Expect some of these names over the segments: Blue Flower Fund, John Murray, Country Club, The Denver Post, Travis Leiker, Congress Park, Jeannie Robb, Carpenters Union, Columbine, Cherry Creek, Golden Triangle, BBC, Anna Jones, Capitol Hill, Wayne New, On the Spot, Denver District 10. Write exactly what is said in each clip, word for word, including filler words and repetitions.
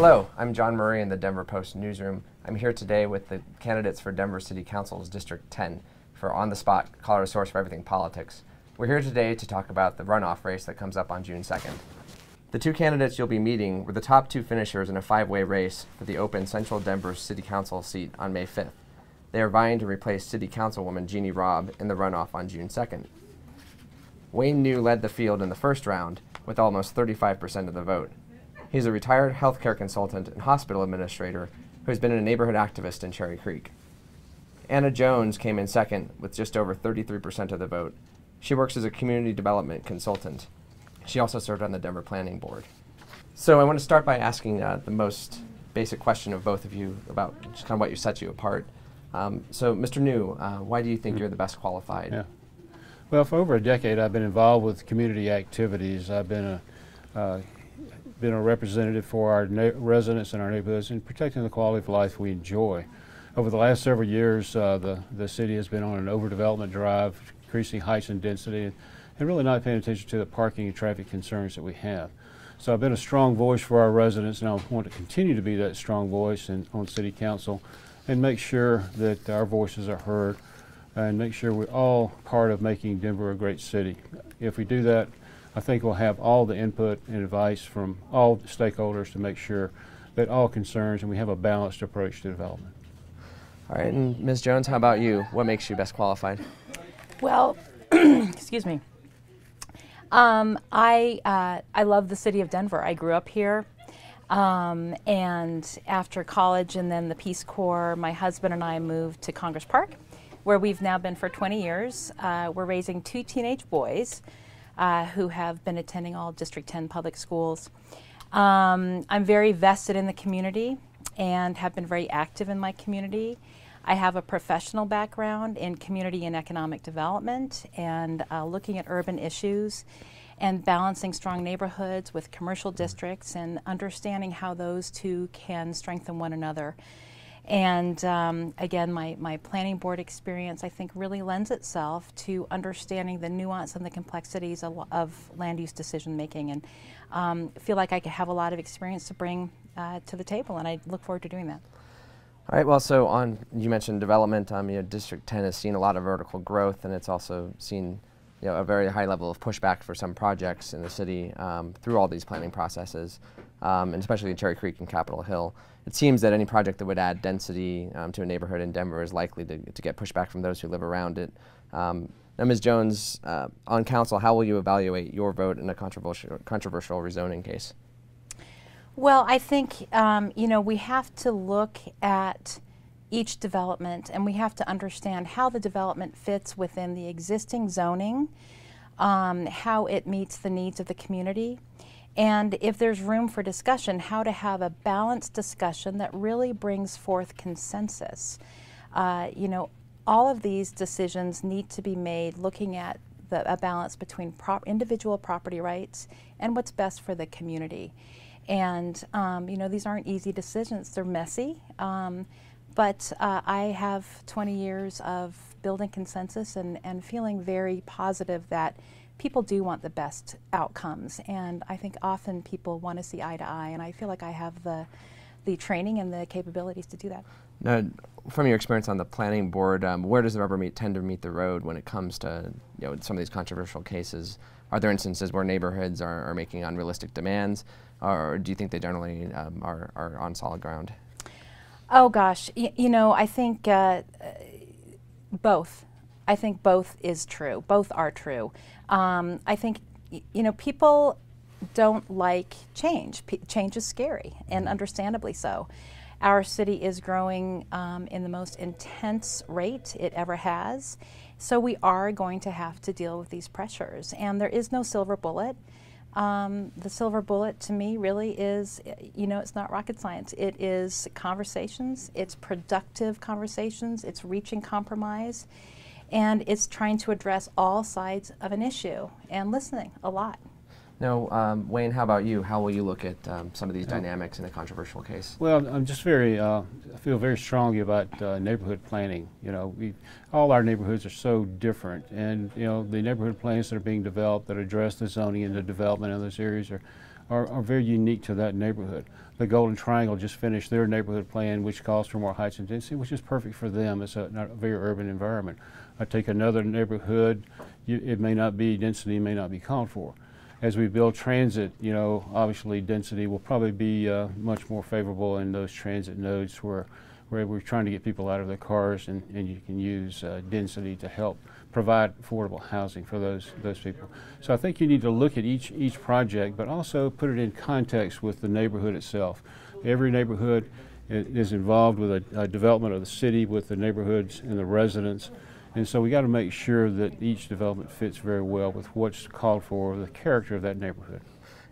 Hello, I'm John Murray in the Denver Post newsroom. I'm here today with the candidates for Denver City Council's District ten for On the Spot, Colorado Source for Everything Politics. We're here today to talk about the runoff race that comes up on June second. The two candidates you'll be meeting were the top two finishers in a five-way race for the open Central Denver City Council seat on May fifth. They are vying to replace City Councilwoman Jeannie Robb in the runoff on June second. Wayne New led the field in the first round with almost thirty-five percent of the vote. He's a retired healthcare consultant and hospital administrator who's been a neighborhood activist in Cherry Creek. Anna Jones came in second with just over thirty-three percent of the vote. She works as a community development consultant. She also served on the Denver Planning Board. So I want to start by asking uh, the most basic question of both of you about just kind of what you set you apart. Um, so Mister New, uh, why do you think mm-hmm. you're the best qualified? Yeah. Well, for over a decade I've been involved with community activities. I've been a uh, been a representative for our residents in our neighborhoods and protecting the quality of life we enjoy. Over the last several years, uh, the, the city has been on an overdevelopment drive, increasing heights and density, and, and really not paying attention to the parking and traffic concerns that we have. So I've been a strong voice for our residents, and I want to continue to be that strong voice in, on City Council and make sure that our voices are heard and make sure we're all part of making Denver a great city. If we do that, I think we'll have all the input and advice from all stakeholders to make sure that all concerns and we have a balanced approach to development. All right, and Miz Jones, how about you? What makes you best qualified? Well, excuse me. Um, I, uh, I love the city of Denver. I grew up here, um, and after college and then the Peace Corps, my husband and I moved to Congress Park, where we've now been for twenty years. Uh, we're raising two teenage boys Uh, who have been attending all District ten public schools. Um, I'm very vested in the community and have been very active in my community. I have a professional background in community and economic development and uh, looking at urban issues and balancing strong neighborhoods with commercial districts and understanding how those two can strengthen one another. And um, again, my, my planning board experience, I think, really lends itself to understanding the nuance and the complexities of, of land use decision making, and um, feel like I could have a lot of experience to bring uh, to the table, and I look forward to doing that. All right, well, so on, you mentioned development. Um, you know, District ten has seen a lot of vertical growth, and it's also seen you know, a very high level of pushback for some projects in the city um, through all these planning processes, um, and especially in Cherry Creek and Capitol Hill. It seems that any project that would add density um, to a neighborhood in Denver is likely to, to get pushback from those who live around it. Um, now, Miz Jones, uh, on council, how will you evaluate your vote in a controversial, controversial rezoning case? Well, I think, um, you know, we have to look at each development, and we have to understand how the development fits within the existing zoning, um, how it meets the needs of the community, and if there's room for discussion, how to have a balanced discussion that really brings forth consensus. Uh, you know, all of these decisions need to be made looking at the, a balance between prop individual property rights and what's best for the community. And um, you know, these aren't easy decisions; they're messy. Um, But uh, I have twenty years of building consensus and, and feeling very positive that people do want the best outcomes. And I think often people want to see eye to eye, and I feel like I have the, the training and the capabilities to do that. Now, from your experience on the planning board, um, where does the rubber meet, tend to meet the road when it comes to you know, some of these controversial cases? Are there instances where neighborhoods are, are making unrealistic demands, or do you think they generally um, are, are on solid ground? Oh gosh, y you know, I think uh, both. I think both is true. Both are true. Um, I think, y you know, people don't like change. P change is scary, and understandably so. Our city is growing um, in the most intense rate it ever has, so we are going to have to deal with these pressures, and there is no silver bullet. Um, the silver bullet to me really is, you know, it's not rocket science. It is conversations, it's productive conversations, it's reaching compromise, and it's trying to address all sides of an issue and listening a lot. Now, um, Wayne, how about you? How will you look at um, some of these dynamics in a controversial case? Well, I'm just very, uh, I feel very strongly about uh, neighborhood planning. You know, we, all our neighborhoods are so different, and you know, the neighborhood plans that are being developed that address the zoning and the development of those areas are are, are very unique to that neighborhood. The Golden Triangle just finished their neighborhood plan, which calls for more heights and density, which is perfect for them. It's a, not a very urban environment. I take another neighborhood, you, it may not be, density may not be called for. As we build transit, you know, obviously density will probably be uh, much more favorable in those transit nodes where, where we're trying to get people out of their cars, and, and you can use uh, density to help provide affordable housing for those those people. So I think you need to look at each each project, but also put it in context with the neighborhood itself. Every neighborhood is involved with a, a development of the city, with the neighborhoods and the residents. And so we got to make sure that each development fits very well with what's called for, the character of that neighborhood.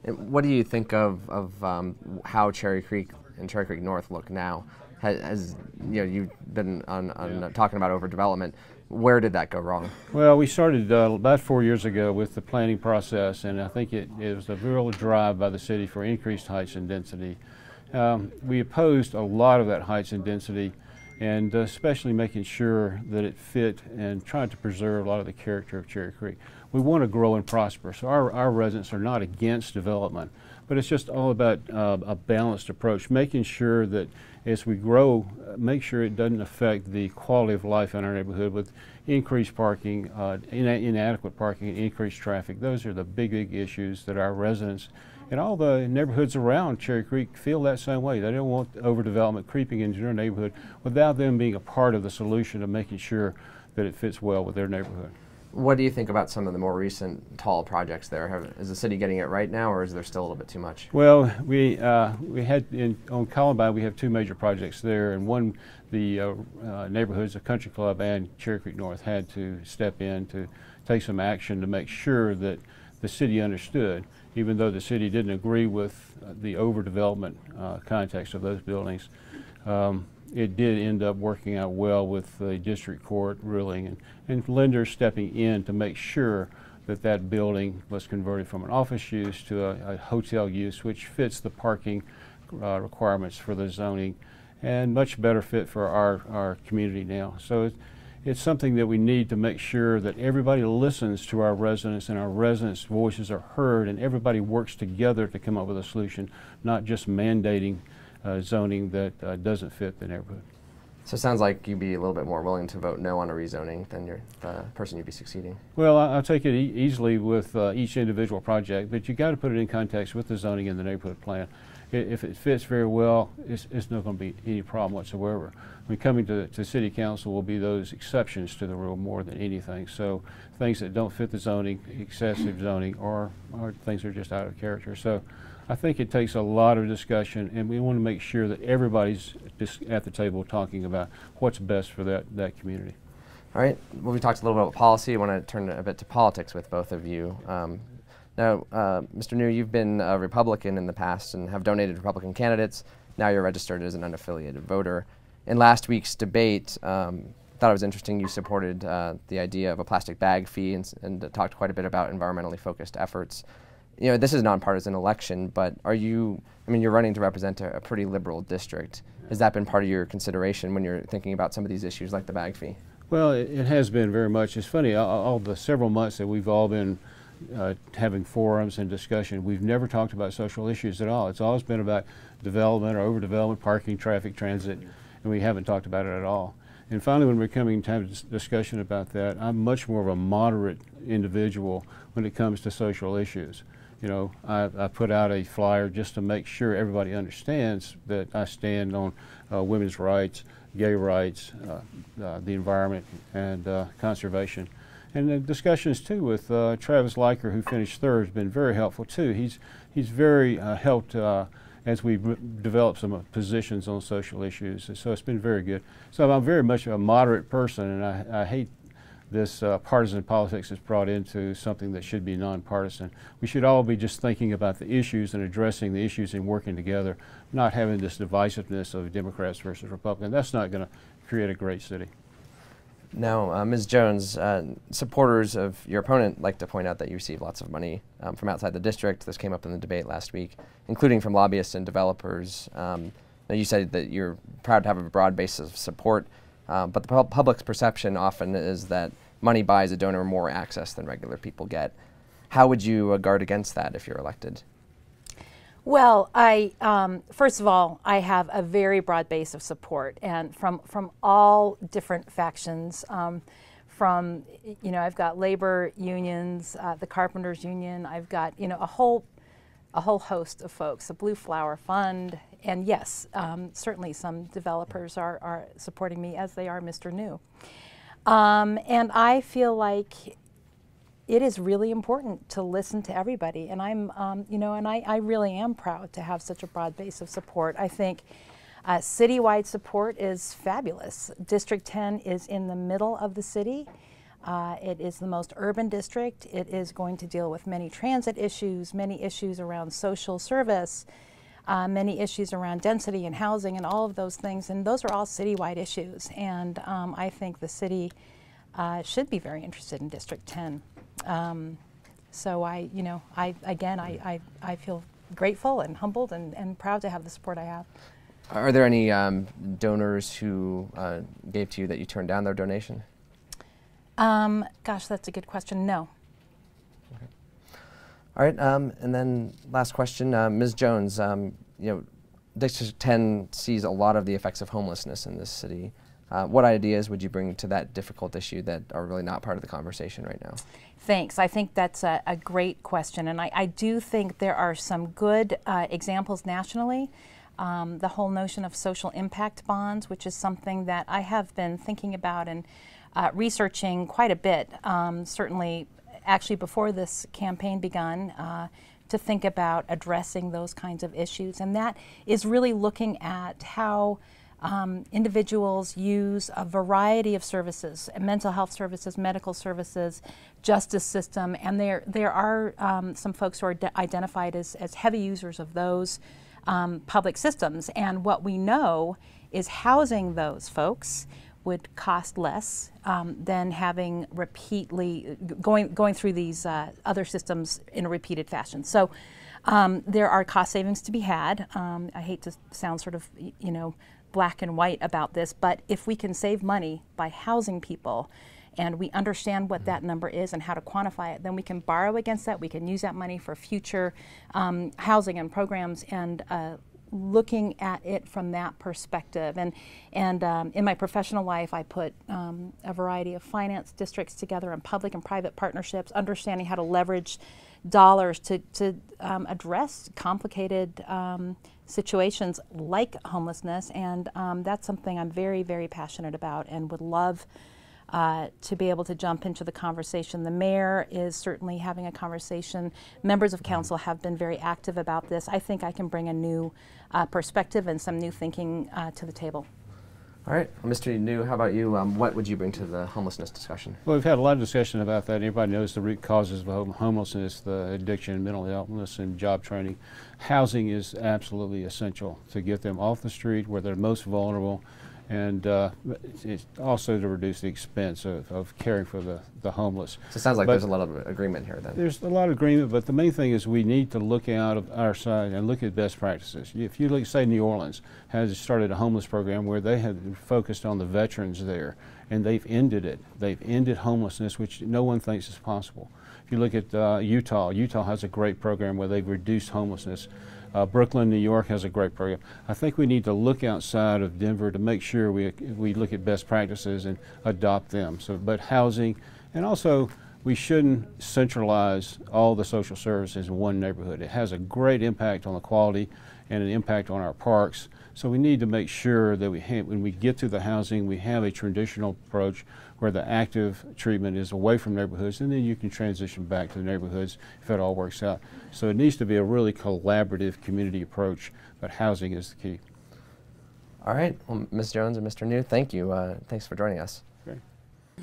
And what do you think of, of um, how Cherry Creek and Cherry Creek North look now? Has, has you know, you've been on, on yeah. talking about overdevelopment. Where did that go wrong? Well, we started uh, about four years ago with the planning process, and I think it, it was a real drive by the city for increased heights and density. Um, we opposed a lot of that heights and density, and uh, especially making sure that it fit and tried to preserve a lot of the character of Cherry Creek. We want to grow and prosper, so our, our residents are not against development, but it's just all about uh, a balanced approach, making sure that as we grow, uh, make sure it doesn't affect the quality of life in our neighborhood with increased parking, uh, in inadequate parking, and increased traffic. Those are the big, big issues that our residents and all the neighborhoods around Cherry Creek feel that same way. They don't want overdevelopment creeping into their neighborhood without them being a part of the solution of making sure that it fits well with their neighborhood. What do you think about some of the more recent tall projects there? Have, is the city getting it right now, or is there still a little bit too much? Well, we uh, we had in, on Columbine, we have two major projects there, and one the uh, uh, neighborhoods of Country Club and Cherry Creek North had to step in to take some action to make sure that the city understood, even though the city didn't agree with uh, the overdevelopment uh, context of those buildings. Um, it did end up working out well with the district court ruling and, and lenders stepping in to make sure that that building was converted from an office use to a, a hotel use, which fits the parking uh, requirements for the zoning and much better fit for our, our community now. So it, it's something that we need to make sure that everybody listens to our residents and our residents' voices are heard, and everybody works together to come up with a solution, not just mandating Uh, zoning that uh, doesn't fit the neighborhood. So it sounds like you'd be a little bit more willing to vote no on a rezoning than you're the person you'd be succeeding. Well, I, I'll take it e easily with uh, each individual project, but you got to put it in context with the zoning and the neighborhood plan. I if it fits very well, it's, it's not going to be any problem whatsoever. I mean, coming to, to City Council will be those exceptions to the rule more than anything. So things that don't fit the zoning, excessive zoning, or, or things that are just out of character. So I think it takes a lot of discussion, and we want to make sure that everybody's just at the table talking about what's best for that, that community. All right. Well, we talked a little bit about policy. I want to turn a bit to politics with both of you. Um, now, uh, Mister New, you've been a Republican in the past and have donated Republican candidates. Now you're registered as an unaffiliated voter. In last week's debate, um, I thought it was interesting you supported uh, the idea of a plastic bag fee and, and talked quite a bit about environmentally focused efforts. You know, this is a nonpartisan election, but are you, I mean, you're running to represent a, a pretty liberal district. Has that been part of your consideration when you're thinking about some of these issues like the bag fee? Well, it, it has been very much. It's funny, all, all the several months that we've all been uh, having forums and discussion, we've never talked about social issues at all. It's always been about development or overdevelopment, parking, traffic, transit, and we haven't talked about it at all. And finally, when we're coming to have a discussion about that, I'm much more of a moderate individual when it comes to social issues. You know, I, I put out a flyer just to make sure everybody understands that I stand on uh, women's rights, gay rights, uh, uh, the environment, and uh, conservation. And the discussions, too, with uh, Travis Leiker, who finished third, has been very helpful, too. He's, he's very uh, helped uh, as we develop some uh, positions on social issues, and so it's been very good. So I'm very much a moderate person, and I, I hate this uh, partisan politics is brought into something that should be nonpartisan. We should all be just thinking about the issues and addressing the issues and working together, not having this divisiveness of Democrats versus Republicans. That's not going to create a great city. Now, uh, Miz Jones, uh, supporters of your opponent like to point out that you receive lots of money um, from outside the district. This came up in the debate last week, including from lobbyists and developers. Um, you said that you're proud to have a broad base of support. Uh, but the pub public's perception often is that money buys a donor more access than regular people get. How would you uh, guard against that if you're elected? Well, I um, first of all, I have a very broad base of support, and from from all different factions. Um, from you know, I've got labor unions, uh, the Carpenters Union. I've got you know a whole a whole host of folks, the Blue Flower Fund, and yes, um, certainly some developers are are supporting me, as they are Mister New. Um, and I feel like it is really important to listen to everybody, and I'm, um, you know, and I, I really am proud to have such a broad base of support. I think uh, citywide support is fabulous. District ten is in the middle of the city. Uh, it is the most urban district. It is going to deal with many transit issues, many issues around social service, uh, many issues around density and housing and all of those things, and those are all citywide issues. And um, I think the city uh, should be very interested in District ten. Um, so I, you know, I, again, I, I, I feel grateful and humbled and, and proud to have the support I have. Are there any um, donors who uh, gave to you that you turned down their donation? Um, gosh, that's a good question. No. Okay. All right, um, and then last question, uh, Miz Jones, um, you know, District ten sees a lot of the effects of homelessness in this city. Uh, what ideas would you bring to that difficult issue that are really not part of the conversation right now? Thanks. I think that's a, a great question, and I, I do think there are some good uh, examples nationally. Um, the whole notion of social impact bonds, which is something that I have been thinking about and uh, researching quite a bit, um, certainly actually before this campaign begun, uh, to think about addressing those kinds of issues. And that is really looking at how Um, individuals use a variety of services, mental health services, medical services, justice system, and there, there are um, some folks who are identified as, as heavy users of those um, public systems. And what we know is housing those folks would cost less um, than having repeatedly, going, going through these uh, other systems in a repeated fashion. So um, there are cost savings to be had. Um, I hate to sound sort of, you know, black and white about this, but if we can save money by housing people and we understand what that number is and how to quantify it, then we can borrow against that. We can use that money for future um, housing and programs, and uh, looking at it from that perspective. And, and um, in my professional life, I put um, a variety of finance districts together and public and private partnerships, understanding how to leverage dollars to, to um, address complicated um, situations like homelessness, and um, that's something I'm very, very passionate about and would love uh, to be able to jump into the conversation. The mayor is certainly having a conversation. Members of council have been very active about this. I think I can bring a new uh, perspective and some new thinking uh, to the table. All right, well, Mister New, how about you? Um, what would you bring to the homelessness discussion? Well, we've had a lot of discussion about that. Everybody knows the root causes of homelessness, the addiction, mental illness, and job training. Housing is absolutely essential to get them off the street where they're most vulnerable, and uh, it's also to reduce the expense of, of caring for the, the homeless. So it sounds like but there's a lot of agreement here then. There's a lot of agreement, but the main thing is we need to look out of our side and look at best practices. If you look, say New Orleans has started a homeless program where they have focused on the veterans there, and they've ended it. They've ended homelessness, which no one thinks is possible. If you look at uh, Utah, Utah has a great program where they've reduced homelessness. Uh, Brooklyn, New York has a great program. I think we need to look outside of Denver to make sure we, we look at best practices and adopt them. So, but housing, and also we shouldn't centralize all the social services in one neighborhood. It has a great impact on the quality and an impact on our parks. So we need to make sure that we have, when we get to the housing, we have a traditional approach where the active treatment is away from neighborhoods, and then you can transition back to the neighborhoods if it all works out. So it needs to be a really collaborative community approach, but housing is the key. All right, well, Miz Jones and Mister New, thank you. Uh, thanks for joining us. Okay.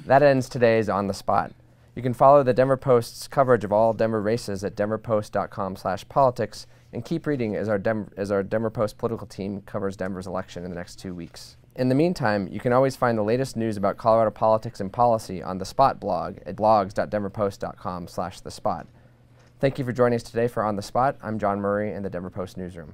That ends today's On the Spot. You can follow the Denver Post's coverage of all Denver races at denver post dot com slash politics, and keep reading as our, Dem as our Denver Post political team covers Denver's election in the next two weeks. In the meantime, you can always find the latest news about Colorado politics and policy on The Spot blog at blogs dot denver post dot com slash the spot. Thank you for joining us today for On the Spot. I'm John Murray in the Denver Post Newsroom.